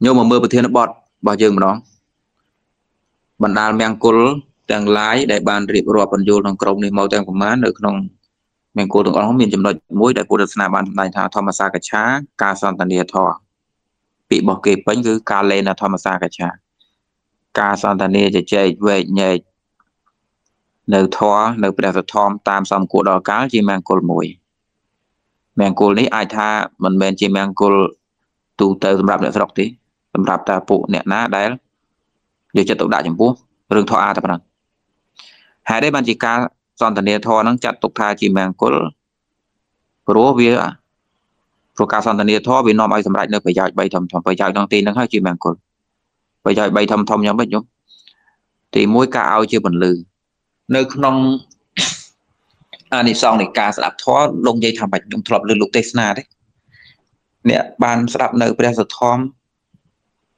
nhưng mà mưa bờ thiên nó bọt bao giờ mà nó bản đào mang cồn đang lái để bàn rìp rùa bàn vô trong cầu này màu đen của má được trong mang cồn được ông miền chấm đồi mũi để cồn được sanh bàn này thà thọ mà xa cả chá ca san tần địa thọ bị bỏ kịp bánh cứ ca lên là thọ mà xa cả chá ca san tần địa chạy về nhảy nở thọ nở bẹt thom tam sầm cột đỏ cá chỉ mang cồn mũi mang cồn đấy ai tha mình bên chỉ mang cồn tu từ làm đạp để sọc tí làm đạp ta phụ nẹt ná đấy giờ chặt tục đại chấm pú rừng thọ a thằng hai đấy ban chỉ ca son thần địa thọ nó chặt tục tha chỉ mang cồn rúa vía rồi ca son thần địa thọ vì nó bay sầm đại nó phải dạy bay thầm phải dạy trong tin nó hơi chỉ mang cồn phải dạy bay thầm thầm nhau mấy nhóm thì mỗi ca ao chưa bình lư nơi non anh đi xong thì ca sập thó đông dây thảm bạch đông thọp lư lục tây na đấy nè ban sập nơi bây giờ thom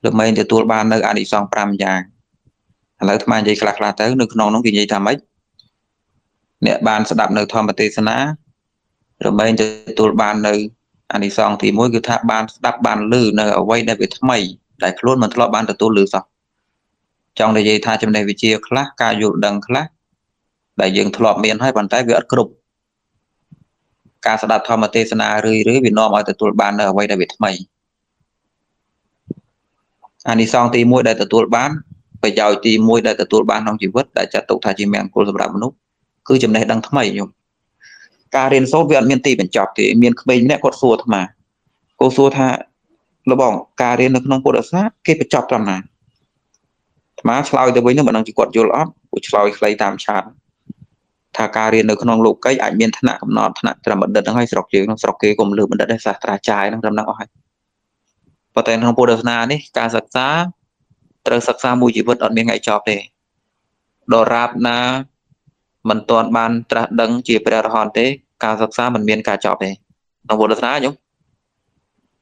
được mấy thì tôi ban nơi anh đi xong pram giang lấy tham dây lạc là tới nơi non nó gì dây thảm bạch nè ban sập nơi thom và tây na rồi mấy thì tôi ban nơi anh đi xong thì mỗi cái tháp ban sập ban lư nơi ở quay đây về tham mày đại luôn mà thọp ban từ tôi lư xong trong đây dây tha trong đây vị trí khác ca dụ đằng khác đại diện thọ miền hay bàn tay vượt cột ca sát đạp thầm tê sana rưỡi rưỡi Việt Nam ở từ tuổi ban ở quay đại Việt mày anh đi xong thì môi đại từ tuổi ban bây giờ thì môi đại từ tuổi ban không chỉ vứt đại chặt tụ thay chỉ miệng cô lập đạp nút cứ chấm này đang thấm mày nhung ca đến số viện miền tây biển chọc thì miền bên này có xua mà cô xua tha nó bỏng ca đến nó không có được sát kia bị chọc làm này má soi tới với nó mà đang chỉ quật vô lõm soi lấy tam chán thà ca riêng được non lục cái ảnh miền thạnh cũng non thạnh làm bận đợt nó hay sọc chiếu nó sọc kia cùng lừa bận đợt đây sạt trà trái nó làm nó hay và tên không poda na đấy ca sạc xa trời sạc xa mùi chỉ vượt ở miền ngày chọc để đồ ráp na mình toàn ban trà đắng chỉ phải đào hòn thế ca sạc xa mình miền cả chọc để không poda na nhung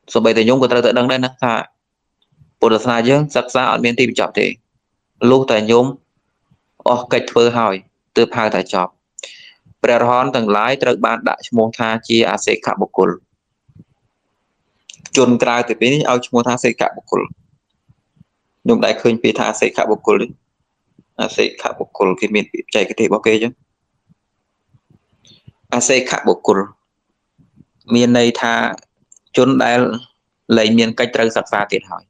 số bảy thì nhung của trời tự đắng đây nè thà poda na chứ sạc xa ở miền tây chọc để lúc tại nhung ở cách phơi hỏi từ hai tại chọcព្រះរហន្តទាំងឡាយត្រូវបានដាក់ឈ្មោះថាជាអសិក្ខបុគ្គលជនក្រៅទៅពេលនេះឲ្យឈ្មោះថាសិក្ខបុគ្គលខ្ញុំដែរឃើញពីថាអសិក្ខបុគ្គលនេះអសិក្ខបុគ្គលគេមានពាក្យបច្ចេកទេសរបស់គេចឹងអសិក្ខបុគ្គលមានន័យថាជនដែលលែងមានកិច្ចត្រូវសិក្សាទៀតហើយ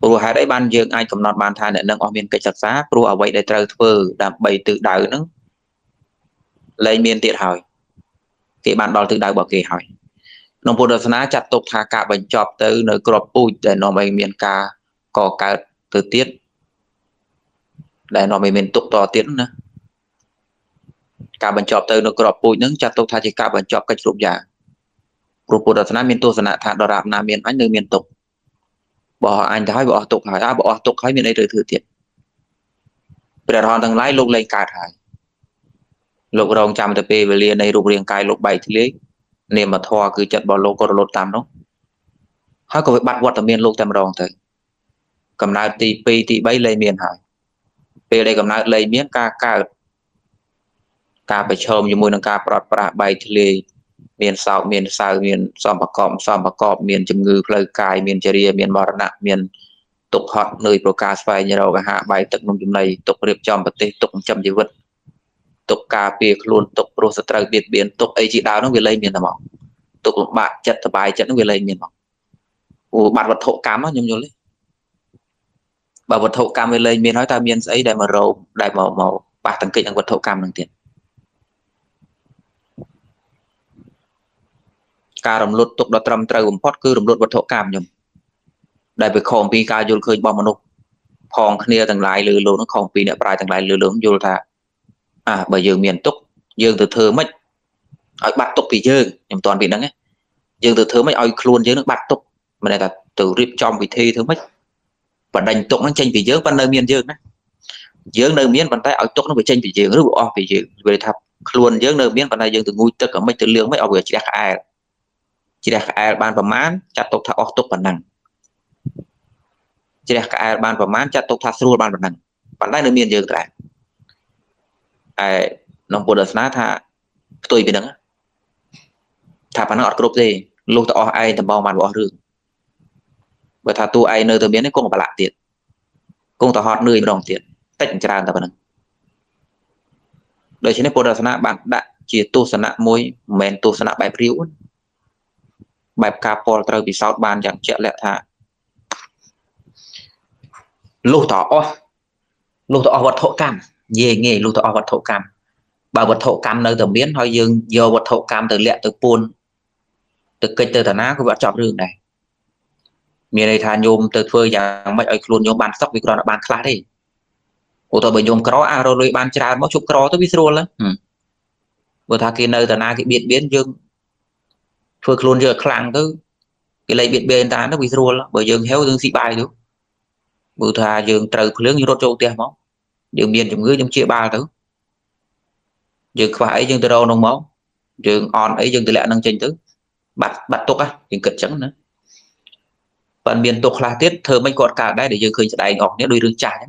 ព្រោះហេតុអីបានយើងអាចកំណត់បានថាអ្នកនឹងអស់មានកិច្ចសិក្សាព្រោះអ្វីដែលត្រូវធ្វើដើម្បីទិសដៅហ្នឹងlấy miền tiệt hỏi cái bạn đòi từ đầu bảo kê hỏi nông phu đất ná chặt tục thả cả bệnh chọc từ nơi cọp bụi để nó mấy miền ca có cả từ tiết để nó mấy miền tục to tiết nữa cả bệnh chọc từ nơi cọp bụi nướng chặt tục thả chỉ cả bệnh chọc cách rụng giả nông phu đất ná miền tu sơn nạ thả đò đạp nà miền anh nơi miền tục bỏ anh thái bỏ tục hỏi à bỏ tục hỏi miền ấy từ từ tiết để họ thằng lái lúc lên cả thải lục rồng chạm từ về liền này lục riêng cài lục bảy thì lấy nên mà thò cứ chặt bỏ lô có lột tam nó hãy có việc bắt quật ở miền lục tam rồng thôi cầm nát tì pi tì bay lấy miền hải về đây cầm nát lấy miếng ca ca ca phải chôm như môi nâng ca bọt bọt bay thì lấy miền sau sòm bạc cọp miền chim ngư lời cài miền cheri miền bọt nặng miền tục hot nơi pro ca phải như đâu cả hạ bay tận nông chim này tục đẹp chòm bật tê tục châm dữ vật tục cà phê luôn tục pro sát trăng biệt biến tục ấy chỉ đào nó về lấy miền nào mỏng tục bạn chặt bài chặt nó về lấy miền mỏng bạn vật thổ cám á nhung nhung đấy bà vật thổ cám về lấy miền nói ta miền ấy đại mà râu đại màu màu ba tầng kịch ăn vật thổ cám đằng tiền cà rầm lột tục đó trầm trâu gồm pot cứ rầm lột vật thổ cám nhung đại về khom pi cà vô khơi bom manu khom kia tầng lại lừa lố nó khom pi nè bài tầng lại lừa lố vô thà à bởi dương miền túc dương từ thơ mấy ở bát túc thì dương em toàn bị nắng ấy dương từ thơ mấy oi luôn dưới nước bát túc mà này là từ rip trong vị thi thứ mấy và đánh tụng nó tranh vì dương ban nơi miền dương đấy dương nơi miền bàn tay ở túc nó phải tranh vì dương nó o vì dương về thập luôn dương nơi miền bàn tay dương từ ngôi tức ở mấy từ lương mấy ở vừa chỉ đặt ai ban và mán chặt túc thà túc bản năng chỉ đặt ai ban và mán chặt túc thà sưu ban bản năng bàn tay nơi miền dương lại nông bồ đất ná tha tôi bị đắng thà bán ngọt cướp gì lúc tao ai tao bao màn bỏ rừng bởi thà tu ai nơi tôi biến đấy cũng có lạ tiền cũng tao hot nơi đồng tiền tách ra tao bằng đời trên này Buddha sana bạn đã chỉ tu sana môi men tu sana bài riu bài kapol tao bị sao ban chẳng chuyện lẽ thà lụt tỏ vật thổ cam về nghề lụt tỏ vật thổ cam bà vật thổ cam nơi tao biến thôi dừng giờ vật thổ cam từ lẹ từ buồn từ cây từ thà ná của vợ chọn đường này miền này thà nhôm từ phơi dạng mấy ấy luôn nhôm bàn sóc vì còn là bàn khá đấy của tôi bởi nhôm có aro rồi bàn trà móc chụp có tôi biết luôn lắm vừa thà kia nơi thà na cái biệt biến dương phơi luôn giờ khang cứ cái lấy biệt bên ta nó bị rùa lắm bởi dương héo dương xị bài đúng vừa thà dương trời lưỡng như rốt châu tiền máu dương miền chúng ngứa chúng chia ba thứ dương phải dương từ đâu nông máu dương on ấy dương từ lẹ nâng trình thứ bắt tục á thì cực chẳng nữa bạn miền tục là tiết thơ mấy con cả đây để dương khơi đại ngọc nhé đôi đường trà nhé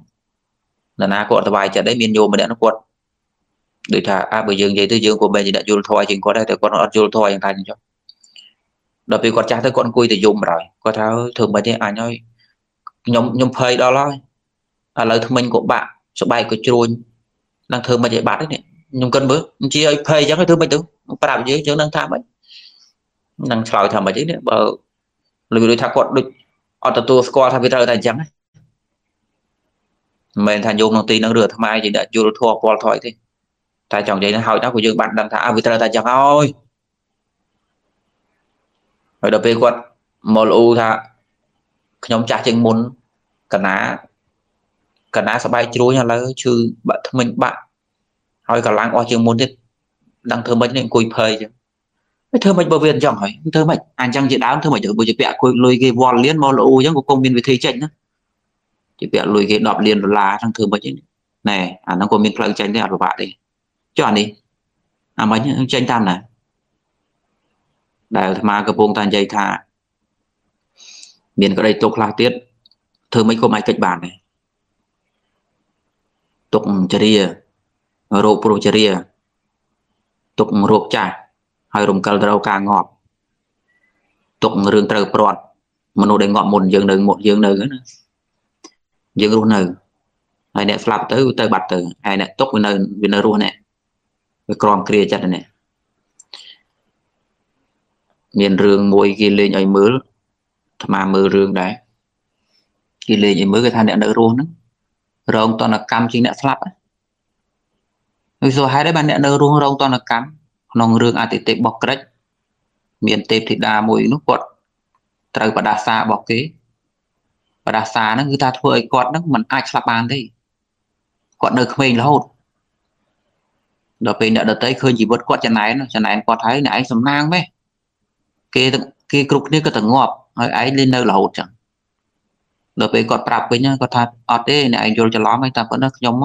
là na cột vài trận đấy miền nhôm mà đã nó cột để thả bởi dương dây tư dương của mình thì đã dồn thôi chừng có đây thì con nó dồn thôi chẳng thành cho đợt vì con cha tới con cùi thì dùng rồi có tháo thường mấy thế ai nói nhóm phơi đó thôi à lời thông minh của bạn số bài của chuồn đang thường mà dạy bạn đấy nhung cân bữa chỉ ơi phơi chẳng cái thứ mấy thứ bắt đầu dưới chỗ đang tham ấy năng sỏi thầm mà chứ nữa bờ lười đôi thằng con đôi auto tour score thằng bây giờ thành trắng mình thành dùng đồng tiền năng rửa tham ai chỉ đã vô thua qua thôi thế ta chọn vậy nó hỏi nó của dương bạn đang thả bây giờ thành trắng thôi rồi đợt về quật mờ u thà nhóm trả chừng muốn cả ná sắp bay chúa nhà lơ chứ bạn mình bạn hỏi cả láng qua chừng muốn thế đang thơm mấy nên cùi phơi chứ thơ mạch bảo viên chẳng hỏi thơ mạch anh chăng chị đám thơ mạch ở bộ chị bẹ côi lôi cái vòn liên mò lộ chẳng có công viên về thế chảnh đó chị bẹ lôi cái đọt liền là thằng thơ mạch này anh nó có miếng phẳng chảnh đấy của bạn đi cho anh đi à mấy những chanh tam này đại mà cái buông tan dây thả miền cái đây tục là tiết thơ mạch có máy kịch bản này tục chria rô pro chria tục rộp trà hơi rung cờ đầu càng ngọt tụng rương trời bọt mà nó để ngọt một dương nữa dương luôn nữa ai nè flap tới tới bật từ ai nè tốc bên nơi luôn nè với con kia chặt nè miền rương môi kia lên ấy mướn mà mưa rương đấy kia lên ấy mướn cái thằng nè đỡ luôn đó rồi ông toàn là cam chính nè flap rồi hai đấy bạn nè đỡ luôn rồi ông toàn là cam nông rương à tệ bọc cách miền tây thì đa mỗi lúc quật trời và đa xa bọc kế và đa xa nó người ta thua ấy quật nó mình ai sắp bàn đấy quật được mình là hột đợt về đã đợt tới khơi chỉ vớt quật chân này quật thấy này sầm nang mấy kia cục này có tầng ngọt ấy lên nơi là hột chẳng đợt về quật bạc với nhau quật thật ọt đấy này anh vô cho ló mấy ta vẫn nó giống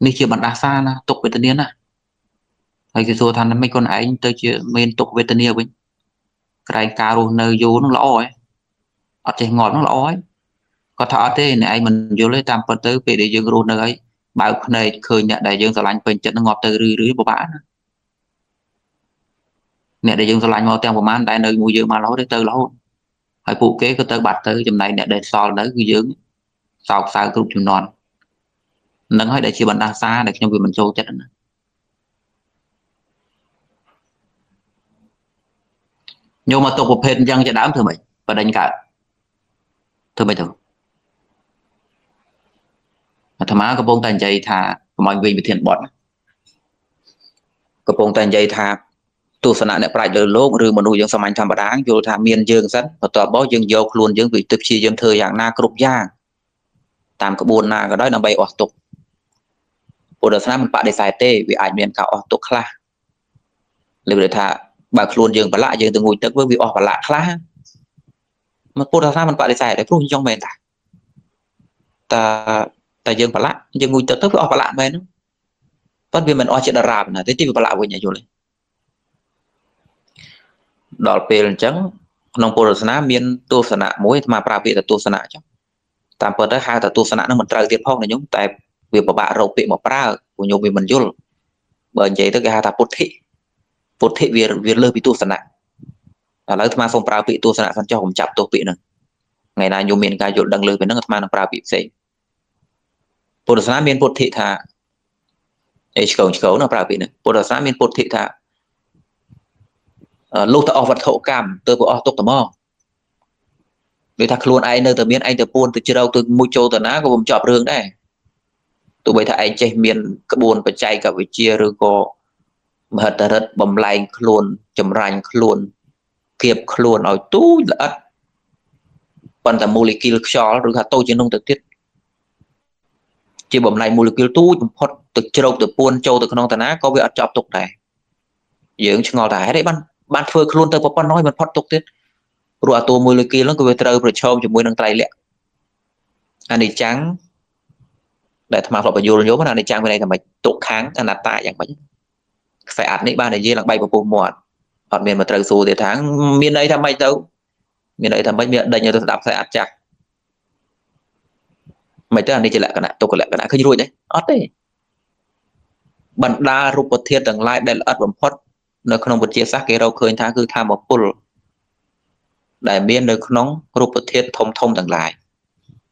như chưa bạn đa xa là tục về tự nhiên à hay cái số thằng mấy con ấy tới chuyện miền tục Việt Nam ấy cái cà rô nơi vô nó lõ ấy ở trên ngọn nó lõ ấy có thọ thế này anh mình vô lấy tam phần tới về để dương rô nơi ấy bảo này khơi nhận đại dương sầu lạnh bên trận nó ngọt từ rưỡi bộ bã nè đại dương sầu lạnh ngọt tem của man đại nơi mua dương mà lõ đấy từ lõ hay phụ kế có tới bạt tới trong này nè để so đấy cứ dương sọc sao cũng chịu non nâng hay để chỉ bận đa xa để cho mình sâu chất nữa nhưng mà tục của phên dân cho đám thưa mày và đánh cả thưa mày thường thầm á cái bông tàn dây thà mọi người bị thiền bọt cái bông tàn dây thà tu sanh này phải lừa lố rư mà nuôi dưỡng sanh tham bá đáng vô tham miên dương sấn và tòa bó dương vô luôn dương vị thực chi dương thời dạng na cục giang tam cái buồn na cái đó là bay ọt tục bộ đời sanh mình phải để xài tê vì ảnh miên cả ọt tục la lừa thà bà luôn dừng và lại dừng từ ngồi tức với bị off và lại khá mà cô ra mình bạn để xài để luôn trong mền ta dừng và lại dừng ngồi tức với off và lại mền đó vẫn vì mình off chuyện đã rạp là thế thì và lại với nhà rồi đỏ pèn trắng nông cô ra sana miên tu sana mối mà bà bị là tu sana chứ tạm bớt đó hai là tu sana nó mình trời tiệt phong này nhúng tại vì bà bạn râu bị mà pra của nhung vì mình dốt bởi vậy tất cả là bút thị một thế việc lơ bị tu sanh nặng, là lấy tham song prao bị tu sanh nặng cho không chạm tu bị nữa, ngày nay nhiều miền ca dội đăng lưới với nước man và bị dậy bột sá miền bột thị thà cầu nó bị nữa bột sá miền bột thị thà lô tàu vật hậu cam tôi có tốt tầm o người ta luôn ai nơi từ miền anh từ buôn từ chưa đâu từ mua châu từ ná của vùng chọp rương đấy tụi bây thà anh chạy miền các buôn và chạy cả với chia rồi có hết hết bầm lạnh luôn chầm rành luôn kiệp luôn ở tú là còn là molecule cho rồi cả tôi trên nông thực tiết chỉ bầm lạnh molecule tú hot từ chưa đâu từ buôn châu từ non từ ná có bị ở chọp tục này dưỡng cho ngò tải đấy ban ban phơi luôn từ con nói mình hot tục tiết rồi tôi mua lấy kia nó cứ về từ rồi cho mối năng tay lẹ anh đi trắng để tham khảo vào nhớ mà anh đi trắng bên này là mày tụ kháng anh là tại dạng bánh phải ăn đấy ba này dây là bay vào vùng mòn ở miền mà từ số để tháng miền đây tham bay đâu miền đây tham bay miền đây nhớ tôi đạp phải ăn chặt mày tới anh đi trở lại cái này tôi còn lại cái này cứ như đấy ót đấy bận đa rụp vật thiệt đằng lại đây là ớt bấm phốt nó không một chia xác cái đâu khơi tháng cứ tham một pull đại miên được nóng rụp thiết thông thông thẳng lại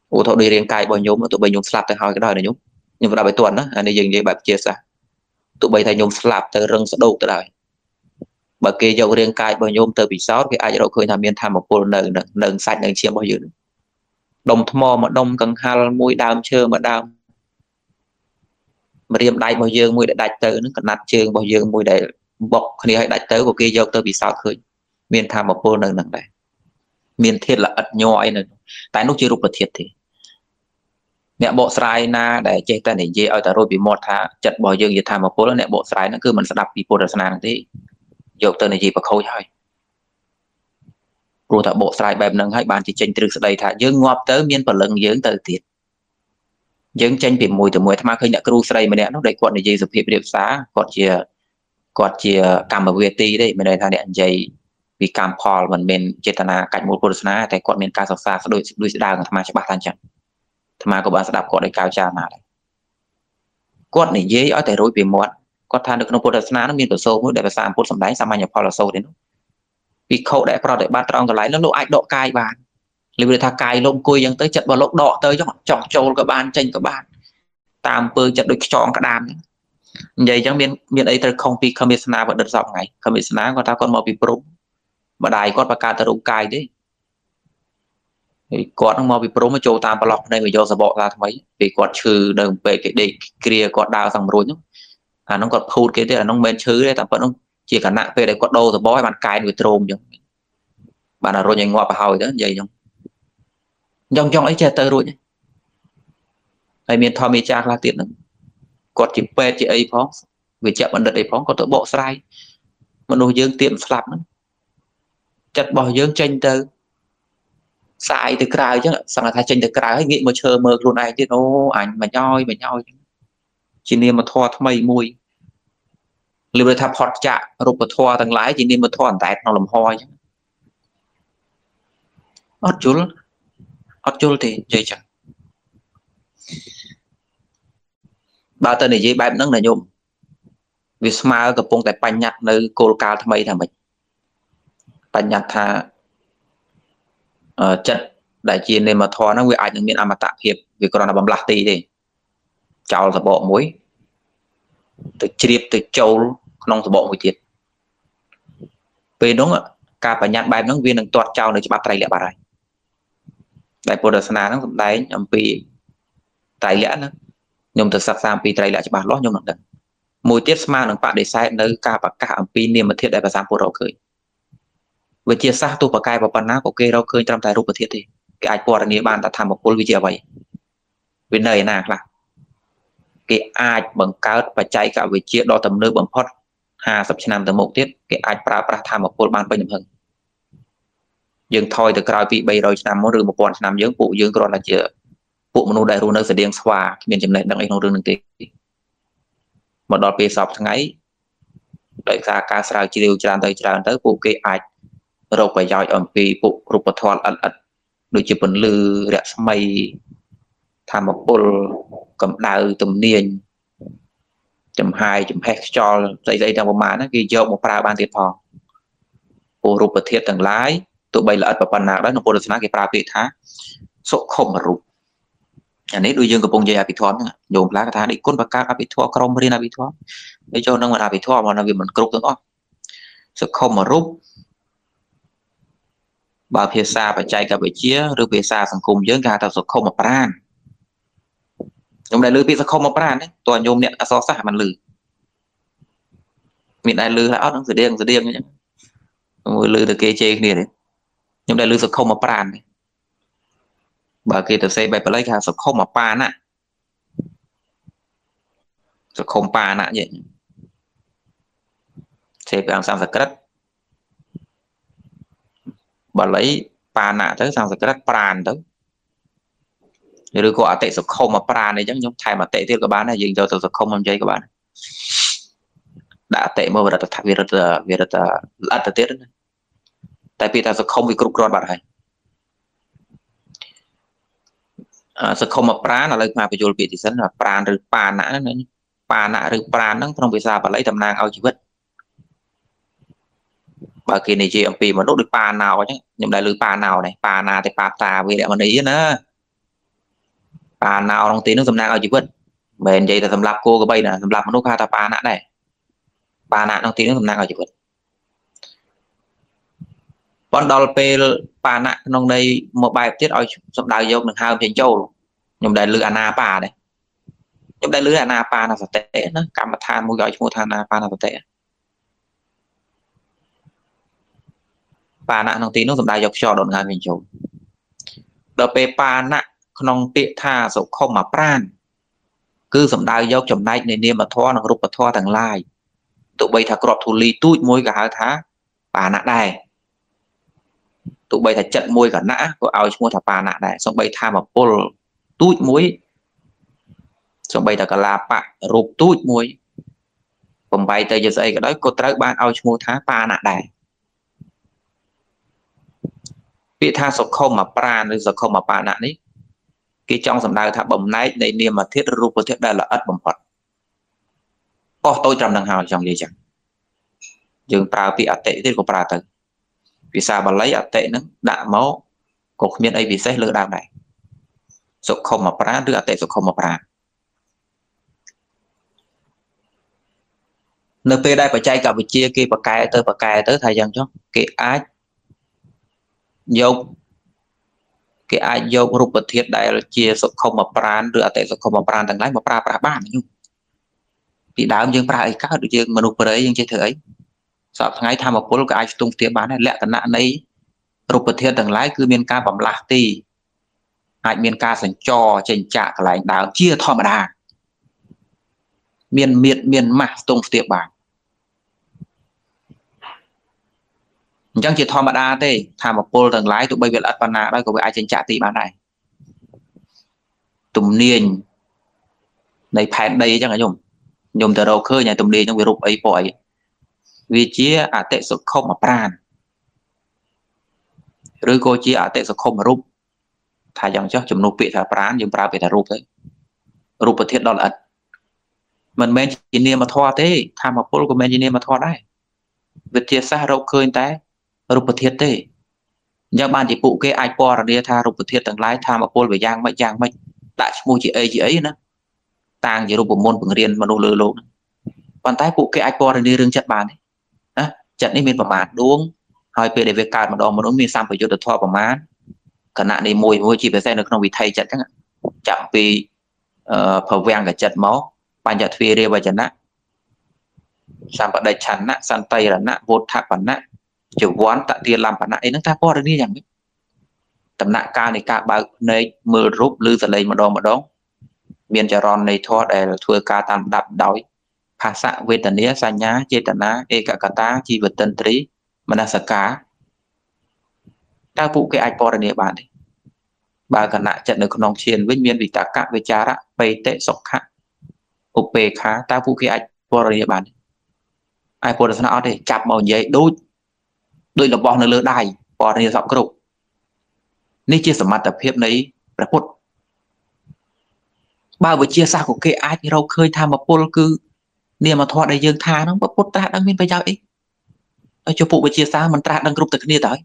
ô thọ đi riêng cài bao nhóm mà tụi bây nhóm slap tới hỏi cái đời này nhúng nhưng mà đã bảy tuần đó anh đi dừng để bạn chia sẻ tụi bây thầy nhóm slap tới rừng sẽ đầu tới đời bà kia dầu riêng cài bao nhóm tới bị sót cái ai dầu khơi làm miên tham một cô nâng sạch nâng chiêm bao nhiêu đồng thò mà đông cần hal môi đam chưa mà đam mà riêng đại bao nhiêu môi để đại tới nó cần nạt trường bao nhiêu môi để bọc khi hay đại tới của kia dầu tới bị sót khơi miên tham một cô nâng nặng này miền thiệt là ắt nhoi này, tại lúc chưa rụp là thiệt thì nẹt bộ sải na để chơi ta để dễ ở ta rồi bị mọt thà chặt bò dương gì tham mà cố là nẹt bộ sải nó cứ mình sẽ đập bị bột là sanh thế, dầu tơ này gì mà khôi thôi, rồi ta bộ sải bẹp nâng hai bàn chỉ tranh từ đây thà dương ngọt tới miền phần lưng dương tới thiệt, dương tranh bị mùi từ mùi tham khơi nẹt kêu sải mà nẹt nó đây quạt này gì sụp hiệp điệp xá quạt chia cầm ở việt ti đấy mà đây thà nẹt dây vì cam phò mình bên chế tana cạnh một bột sná tại quạt miền cao sọc xa đôi đa người tham gia ba tháng chẳng tham gia của bạn sẽ đạp quạt để cao cha mà đấy quạt này dễ ở tại rối bị muộn quạt than được nó bột sná nó miền tổ sâu mới để xa bột sầm đáy xa mai nhập phò là sâu đến vì khâu để pro để ba trong cái lái nó lộ ảnh độ cay bàn lưu để thà cay lông cùi dần tới chặt vào lốc đỏ tới chọc trâu các bạn tranh các bạn tam bơ chặt được chọn cả đàn vậy chẳng miền ấy tới không vì commissioner vẫn được dọc ngày commissioner của ta còn màu bị pro mà đại con bà ca ta rụng cài đấy con mà bị pro mà châu tam bà lọc này mình do sợ bỏ ra mấy vì con trừ đường về cái để kia con đào thằng rồi nhá à nó còn phun cái thế là nó men chứ đấy tạm vẫn không chỉ cả nặng về đây con đâu rồi bó hay bàn cài người trôm nhá bạn là rồi nhảy ngọt và hào đó vậy nhá nhong nhong ấy chơi tới rồi nhá ai miền thọ miền cha là tiện lắm con chỉ pe chỉ ấy phóng vì chậm ăn đợt ấy phóng con tự bộ sai mà nuôi dưỡng tiệm sạp nữa chặt bỏ dưỡng tranh từ sai từ cài chứ xong là thay tranh từ cài hết nghĩ mà chờ mơ luôn này thì nó ảnh mà nhoi chỉ nên mà thoa thay mùi liệu là tháp hot chạ rụp mà thoa thằng lái chỉ nên mà thoa tẹt nó làm hoi ót chul thì chơi chẳng ba tên này dễ bám nắng là nhôm vì smart gặp phong tại bành nhặt nơi cô cao thay thằng mình bạn nhặt thà chất đại chiến nên mà thò nó với ai những miền âm tạc hiệp vì còn là bầm lạc tì đi chào là bộ muối từ chiệp từ châu nông từ bộ muối thiệt về đúng ạ cả bạn nhặt bài nông viên đừng toát chào để cho bà tài liệu bà này đại production nó cũng đấy nhầm vì tài liệu nó nhầm từ sạc sang vì tài liệu cho bà lót nhầm được mùi tiết mà đừng bạn để sai nơi cả bà cả vì niềm mà thiết đại bà sang bộ đầu cười về chia sẻ tôi và cai và bạn nào của kia đâu khơi trong tài rụp thiệt thì cái ai qua này bạn đã tham một cô vì gì vậy vì nơi nào là cái ai bằng cao và chạy cả về chia đo tầm nơi bằng hot hà sắp năm tầm một tiết cái ai pra tham một cô bạn bây giờ hơn dừng thôi từ cài vị bây rồi năm mỗi rừng một con năm dưỡng phụ dưỡng còn là chưa phụ một nô đại rùa nơi sẽ điên xòa miền chìm lệ đang ấy nô rừng đường tì một đợt về sập thằng ấy đợi ra ca sao chỉ điều tràn tới phụ cái ai rồi phải dạy ở cái bộ rụp thuật ẩn đối với vấn lư rẽ mây tham một bộ cầm đào tầm niên chấm hai chấm hai cho dây đang một màn nó ghi dậu một pha ban tiệt phòng bộ rụp thuật tầng lái tụi bay là ở đó nó còn được xem cái parapet há số không mà rụt anh ấy đôi dương cái bông dây bị thon nhôm lá cái thá đi côn bạc cá bị thua crom bên bị thua để cho nó mà bị thua mà nó bị mình cột được không số không mà rụt bà phía xa phải chạy cả về chia rồi phía xa sang cùng với cả tàu số không mà pran nhôm đại lư phía số không mà pran đấy toàn nhôm nẹt so sát mình lư mình đại lư là ớt nó rửa đen nhá lư từ kê chê kia đấy nhôm đại lư số không mà pran đấy bà kia từ xe bay vào lấy cả số không mà pran á số không pran á vậy xe làm sao sạch bà lấy pà nạ tới sang cái pran tới để được gọi tệ số không mà pran này chắc nhóm thay mà tệ tiêu các bạn này dừng cho số không làm chơi các bạn đã tệ mơ và đặt thay vì đặt là tệ đấy tại vì ta số không bị cục bạn này số không mà pran là lấy mà phải chuẩn bị thì sẵn là pran rồi pà nạ rồi pran nó không bị sao và lấy tầm nàng ao chỉ biết bà kia này chị em pì mà đốt được pà nào chứ nhưng đại lư pà nào này pà nà thì pà tà vì để mà ý nữa pà nào trong tí nó tầm nào ở chỉ quên bền vậy là tầm lạp cô cái bay là tầm lạp nó khai ta pà nã này pà nã trong tí nó tầm nào ở chỉ quên bọn đòi pê pà nã trong đây một bài tiết ở trong đại dâu được hai trên châu nhưng đại lư ana pà này nhưng đại lư ana pà là thật tệ nó cam mà than mua gọi mua than pà là thật tệ pà nã trong tí nó tầm đại dọc cho đồn ngang mình chịu đợt về pà nã trong tiện tha số không mà pran cứ tầm đại dọc chậm nay nên niêm mà thoa nó rụp mà thoa thằng lai tụi bay thà cọp thù lì tui môi cả hai thá pà nã này tụi bay thà trận môi cả nã của ao mua thà pà nã này xong bay tha mà pol tui môi xong bay thà cả là pà rụp tui môi còn bay tới giờ dậy cái đó cô tới ban ao mua thá pà nã này bị tha số không mà pran rồi số không mà pà nã đấy cái trong sầm đào tháp bầm nái để niệm mà thiết ruột của thiết đây là ất bầm phật có tôi trầm đằng hào trong gì chẳng dường prao bị tệ thiết của prao từ vì sao bà lấy tệ nó đã máu cột miên ấy vì xét lựa đào này số không mà pran đưa tệ số không mà pran np đây phải chạy cả buổi chia kia và cài tới thay dần cho cái ái dâu cái ai dâu rụp vật thiết đại là chia số không mà pran rửa tệ số không mà pran thằng lái mà pra pra ban nhung bị đám dương pra ấy các đối dương mà nộp đấy dương chơi thử ấy sợ ngày tham một cái ai tung tiền bán này lẹ tận nạn này rụp vật thiết thằng lái cứ miền ca bẩm lạc tì ai miền ca sành trò chành chạ lại đám chia thọ mà đà miền miệt miền mạ tung tiền bán chẳng chỉ thò mà đa thế tham một pol tầng lái tụi bây việt ất na đây có ai trên trả tỷ bán này tụm niên này phèn đây chẳng là nhung từ đầu khơi nhà tụm đi trong việc rụp ấy bội vì chia tệ số không mà pran rồi cô chia tệ số không mà rụp thà dòng cho chùm nụ bị thà pran nhưng pran bị thà rụp đấy rụp vật thiết đó là ất mình men chỉ niên mà thò thế tham một pol của men chỉ niên mà thò đấy việc chia xa rộng khơi ta rụp thiết thế nhưng bạn chỉ phụ cái ai po ra đây tha rụp thiết tầng lái tha mà cô về giang mấy tại mua chị ấy nữa tàng chỉ rụp môn bằng riêng mà đồ lừa lộn bạn tái phụ cái ai po ra đây rừng chặt bàn đấy chặt đi mình bảo mát đúng hỏi về để về cài mà đó mình xăm phải cho được thoa bảo mát cả nạn này môi chỉ phải xem được không bị thay chặt chắc chạm vì phở vàng cả chặt máu bạn chặt phê rêu và chặt nát sàn bật đầy chắn nã sàn tay là nã vô tháp bản nã chiều quán tạ tiền làm bản nã ấy nó ta có được đi chẳng biết tầm nã ca này ca bao nơi mưa rút lư ra đây mà đó miền trà ron này thoa để thua ca tạm đạp đói phá xạ về tần nia xa nhá chê tần ná e cả ta chi vật tân trí mà là sợ cá ta phụ cái ai có địa bàn đi bà cả nã trận được con nòng chiên với miền vì ta cạn với cha đã bay tệ sọc khá op khá ta phụ cái ai có địa bàn ai buồn là nó để chạp màu giấy đôi là bò nó lơ đài bò này dọc cột nên chia sẻ mặt tập hiệp này là cột ba vừa chia xa của cái ai thì đâu khơi tham mà pol cứ niềm mà thọ đại dương tha nó cột ta đang miên bây giờ ấy cho phụ vừa chia xa mình ta đang group từ cái này tới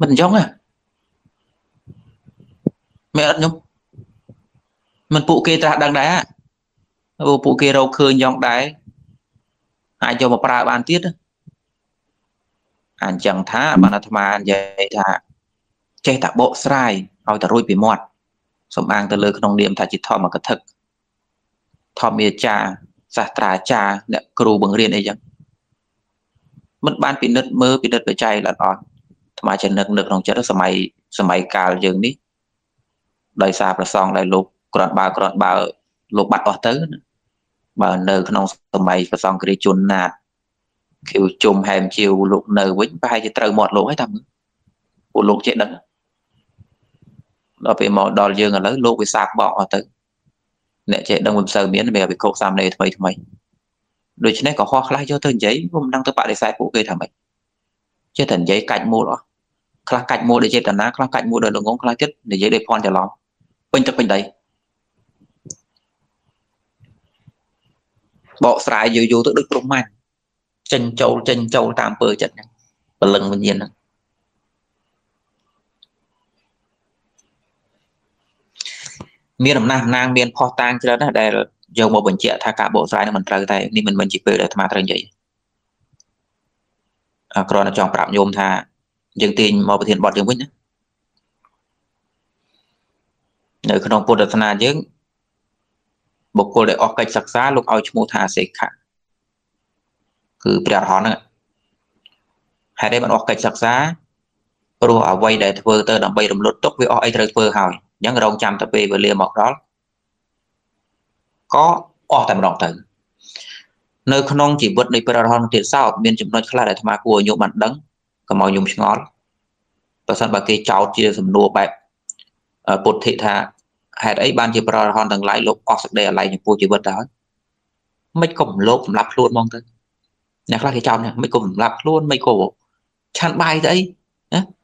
mình giống à mẹ ất nhung mình phụ kê ta đang đá phụ kê rau khơi giống đáy ai cho một bà bàn tiết anh chẳng thá bà nà thầm anh dạy thả chê thả bộ srai hỏi ta rôi bị mọt xong anh ta lơ nông điểm thả chỉ thọ mà cất thực thọ mê cha giả trả cha nè cừu bằng riêng ấy chẳng mất ban bị nứt mơ bị nứt về chay là còn thầm ai chẳng nực nực nông chất sầm mày cào dường ní đời xa và xong lại lục còn bà lục bạch ở tứ bà nơ nông sầm mày và xong cái chun nạt kiểu chùm hèm chiều lục nơ với hai cái trâu một lỗ ấy thầm của lục chết đắng đó bị mò đòn dương ở lấy lục bị sạc bỏ ở tứ nè chạy đông bầm sờ miễn về bị cột sam này thôi mày đôi chân này có hoa khai cho thân giấy hôm đang tới bạn để sai phụ kê thằng mày chết thần giấy cạnh mua đó khai cạnh mua để chết thần ná khai cạnh mua đời đường ngón khai chết để giấy để con cho lắm bên tập bên đấy bỏ sải dữ dội tự đức rung mạnh chân châu tam bờ trận và lần mình nhiên đó. Miền Nam nàng miền Phò Tang cho đó đây là dầu một bình chè tha cả bộ trái nó mình trừ tay nên mình chỉ về để tham gia vậy. Còn là chọn tạm nhôm tha dương tin một thiền bọt dương vĩnh. Nơi trong Phật Đà Na dương bộc cô để ở cách sắc xá lúc ao chmu tha sẽ khả. Cứ bây giờ họ nữa. Hãy để bạn ở cách sắc xá. Rồi ở quay để thưa tơ đầm bay đầm lốt tốc với ở ai thưa hỏi. Những người đồng chăm tập về lia mọc đó có ở tại một đồng tử nơi không chỉ vượt đi vào hòn tiền sao bên chúng nó là để tham của nhộn mặt đắng còn màu nhung ngón và sân bà kia cháu chia sầm nô bẹp bột thị thà hạt ấy ban chỉ vào hòn tầng lại lục ở đây lại những cô chỉ vượt đó mấy cổng lốp lặp luôn mong tới nhà khác thì cháu này mấy cổng lặp luôn mấy cổ chăn bay đấy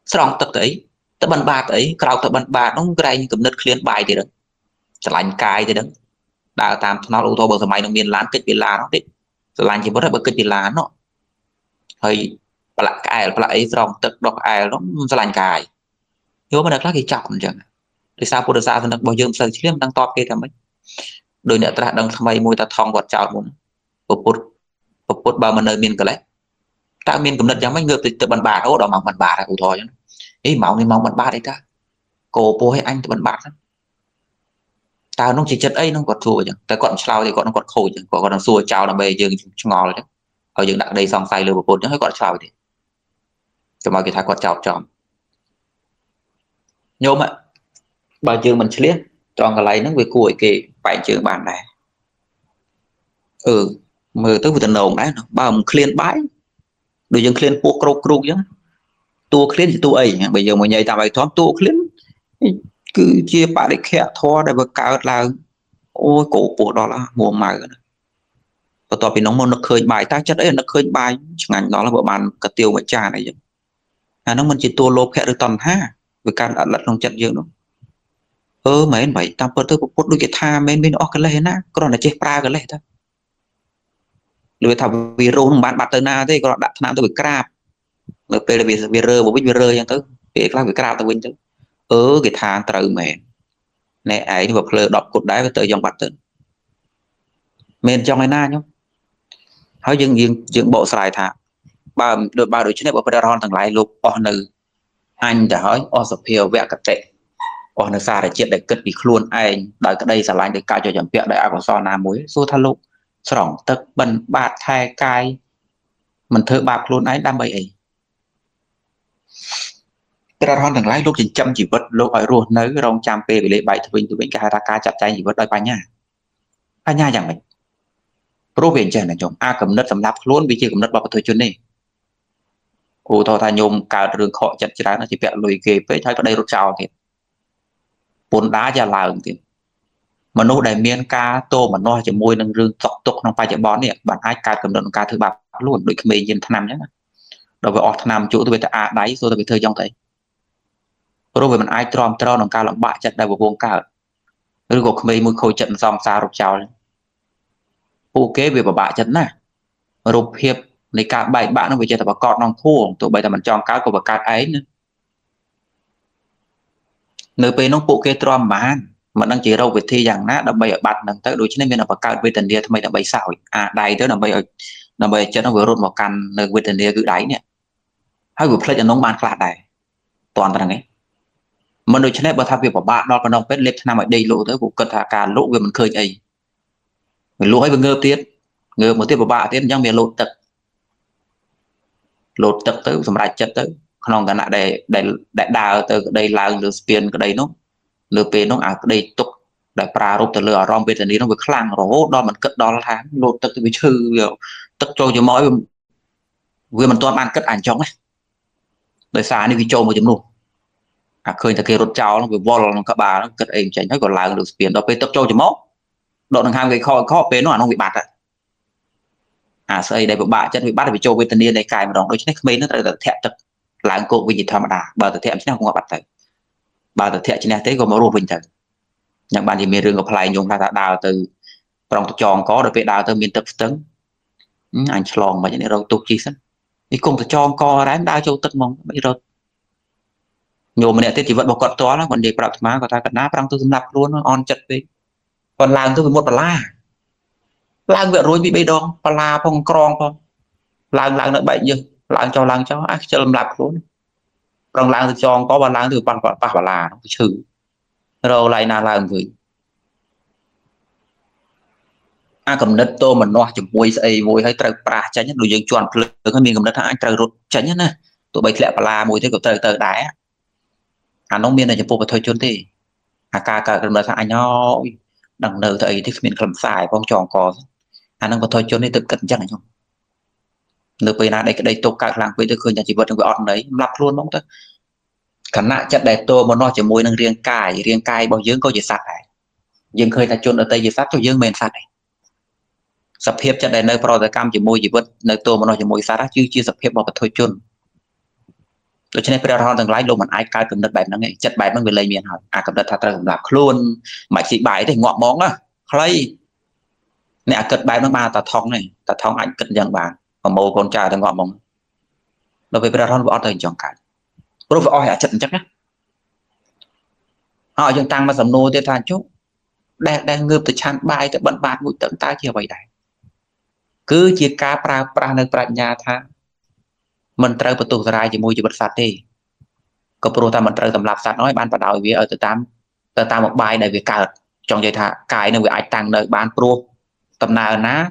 sòng tập đấy tập bàn bạc ấy, cào tập bàn bạc nó gây cầm nứt liên bài thì được, lạnh cài thì được, đã tam nó ô tô bằng xe máy nó miền lán kịch miền lá nó đấy, lạnh chỉ có thể bằng kịch miền lá nó, hơi lạnh cài là ấy dòng tập đọc ai nó lạnh cài, nếu mà được lắc thì chọc chẳng, thì sao cô được sao thì được bao nhiêu sợi chiếc đang to kia thằng mấy, đôi nữa ta đang thay môi ta thòng vật chảo muốn, bột bao mà nơi miền cái đấy, ta miền cầm nứt chẳng mấy ngược thì tập bàn bạc nó đó mà bàn bạc ô tô ý máu này máu mặt ba đấy ta cổ bố hay anh thì bận bạc lắm tao nó chỉ chất ấy nó còn thua chứ tao còn sao thì còn nó còn khổ chứ còn nó xua chào là bề dương ngò rồi đấy ở dương đặt đây xong sai lừa một nó hơi còn sao thì cho mọi người thấy còn chào chọn nhôm ạ bà dương mình liếc tròn cái lấy nó về cuối kì phải trường bản này mờ tới vừa tận đầu đấy bao một clean bãi đối dương clean po cro cro chứ tua khuyến thì tua ấy bây giờ mọi người tạm bày thoáng tua khuyến cứ chia bà để khẽ thoa để bật cao là ôi cổ đó là mùa mài và tỏ vì nó muốn nó khơi bài ta chất đấy nó khơi bài ngành đó là bộ bàn cà tiêu và trà này nó mình chỉ tua lốp khẽ được toàn ha với can đã lật trong trận dương đó mấy anh bảy tạm bớt tới một đôi cái tha bên đó cái này na còn là chết pra cái này thôi người thằng vì rôn bạn bạn tới na thế còn đặt nam tôi bị crap người P là bị rơi một bít rơi chẳng tới bị các bị cao tao quên chứ cái than tự mẹ nè ấy vật lừa đọc cột đá với tự dòng bạch tự men trong ngày na nhá hỏi dừng bộ xài thả ba đội trên này bộ Padaron thằng lại lục nữ anh đã hỏi Osapio vẽ cặp tệ nữ xa để chuyện để cất bị luôn anh đợi cái đây xả lạnh để cao cho chẳng vẽ để áo son nam muối số than lục sòng tật bần bạt thay cai mình thơ bạc luôn ấy đam bậy ấy ra thằng thằng lái lúc chỉ chăm chỉ vật lúc ở ruột nới rong chăm pê về lệ bại tụi mình cả hai ta ca chặt tay chỉ vật đôi ba nha chẳng mình pro biển trẻ này chồng a cầm nứt sầm lạp luôn vì chỉ cầm nứt vào thời chuyến này ô thò thà nhôm cả đường họ chặt chẽ nó chỉ bẹt lùi kề với thấy có đây rút chào thì bốn đá già làng thì mà nô đại miên ca tô mà no chỉ môi nâng rương tọc tục nông phải chỉ bón nè bạn hai ca cầm nứt ca thứ bạc luôn đôi khi mình nhìn thằng nam nhá đối với ở thằng nam chỗ tôi a đáy rồi tôi bị thời trong thấy rồi về mình ai tròn làm cao làm bạ chặt đầu vuông cao rồi gục mấy mũi khôi trận xong xa rục chào ok về bảo bạ chặt nè rục hiệp này cả bài bạn nó về chơi tập bạc cọt non khô tụi bây giờ mình chọn cá của bạc cát ấy nữa Nơi bên nó bộ kê tròn bán mà đang chỉ râu về thi rằng nát đầm bay ở bạt đằng tới đối chiến bên là bạc cao về tiền địa tham bay sao à đầy tới đầm bay cho nó vừa rút một căn nơi về tiền địa cứ đáy nè hay vừa play cho nóng bàn phạt này toàn là này mà đối chiến này bảo tham việc bảo bạn đó còn đồng pet lép nam ở đây lộ tới cuộc cật hạ cà lộ về mình khơi ấy mình lỗ hay vừa ngơ tiết ngơ một tiết bảo bạn tiết nhang về lột tật tới sầm đại chất tới không còn cả để đào từ đây là lừa tiền cái đây nó lừa tiền nó à đây tục để pra rút từ lừa rong bên này nó bị khang rổ đo mình cất đo là tháng lột tật bị chư tật trôi cho mỗi vừa mình toàn ăn cất ảnh chống này đời xa đi trôi một chấm luôn à khơi từ kia rút cháu nó bị vol nó các bà nó cất ảnh tránh nó còn là lừa tiền đó bên tật trôi cho mỗi độ thằng ham cái kho bên nó bị bạt à xây đây bộ bạ chất bị bắt bị trôi bên tân niên đây cài mà đóng đôi chân mấy nó là thẹn thật là cột với gì tham đà bà tự thẹn chứ không có bắt thầy bà tự thẹn chứ này thế có máu ruột bình thường nhưng bạn thì miền rừng gặp lại nhung ta đào từ trong tròn có được về đào từ miền tập tấn anh lòn mà như này rồi tục chi sẵn đi cùng từ tròn co rán đào châu tật mong bây giờ nhôm này thế chỉ vẫn một cọt to lắm còn để bạc má của ta cật nát răng tôi nạp luôn on chật đi còn làng tôi một la lang vợ rồi bị bê đong, pala phong krong phong, lang nó bệnh dưng, lang cho ác cho làm lạp luôn, còn lang từ tròn có bà lang từ bàn quạt bà là nó trừ, rồi lại là lang người, cầm đất tô mình nói chụp môi xây môi hay trời bà tránh nhất đồ dân chọn lựa cái miền cầm đất hãng trời rụt tránh nhất này, tụi bạch lẹ pala môi thế của trời đá, nông miền này chụp bộ phải thôi chốn thì, cả cầm đất hãng nhau đằng nơi thầy thì mình cầm xài phong tròn có năng có thôi chốn đi tự cẩn chắc này không nơi bây na đây cái đây tô các làng quê tôi khơi nhà chỉ vật người ọt đấy lặp luôn mong tới khẩn nạ chất đẹp tô mà nó chỉ môi năng riêng cài bao dưỡng có gì sạt này riêng khơi ta chôn ở tây gì sạt cho dưỡng mềm sạt này sập hiệp chất đẹp nơi pro cam chỉ môi chỉ vật nơi tô mà nó chỉ môi sạt chứ chưa sập hiệp bảo thôi chôn tôi cho nên phải đào thằng lái luôn mình ai cài cầm đất bài nó nghe chất bài nó người lấy miền hỏi cầm đất thật ra cũng làm luôn mà chị bài thì ngọ món đó lấy nè cật bài nó ba ta thong ảnh cật dạng bàn mà màu con trai thì ngọ món đối với đào thằng vợ thì chọn cả rồi vợ hả trận chắc nhá họ dân tăng mà sầm nô thì thàn chút đang ngược từ chăn bài từ bận bạt mũi tận ta chia vậy đấy cứ chia cá pra nơi pra nhà tha mình trời bật tù ra chỉ môi chỉ bật sạt đi, có pro ta mình trời tầm lạp sạt nói ban bắt đầu vì ở từ tám một bài này vì cả trong giây thà cái này vì ai tăng nơi ban pro tầm nào ná